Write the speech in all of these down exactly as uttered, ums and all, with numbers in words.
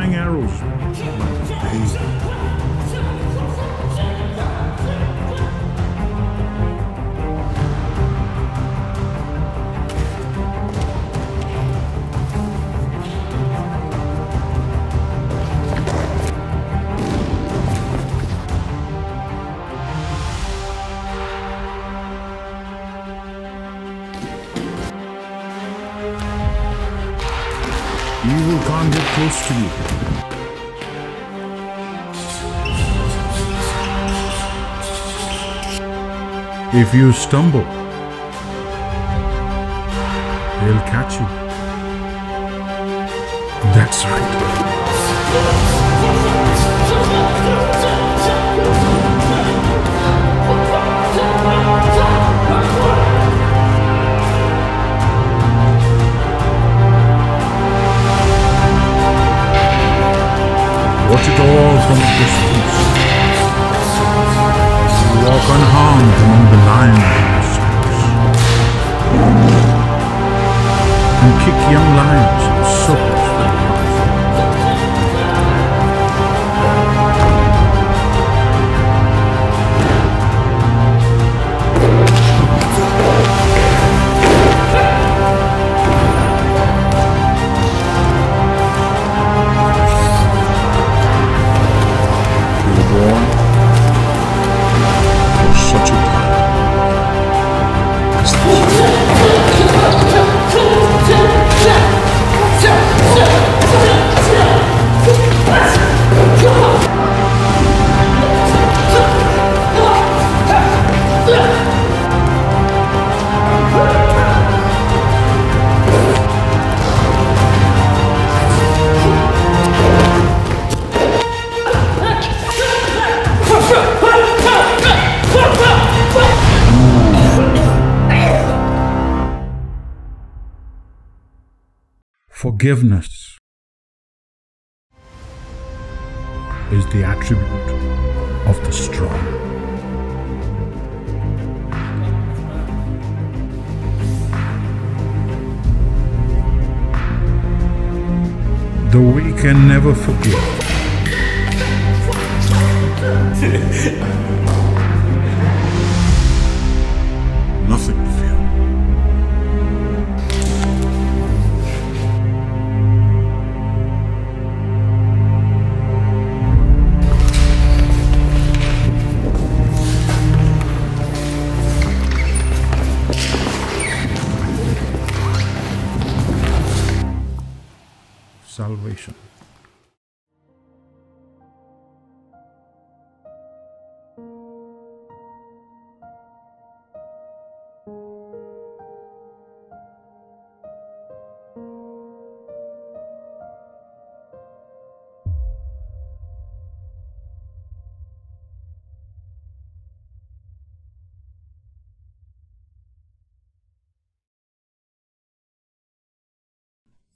flying arrows. Evil can't get close to you. If you stumble, they'll catch you. That's right. Watch it all from a distance. Walk unharmed among the lions and kick young lions and serpents with your forgiveness is the attribute of the strong. The weak can never forgive. Nothing to fear. Salvation.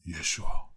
Yeshua.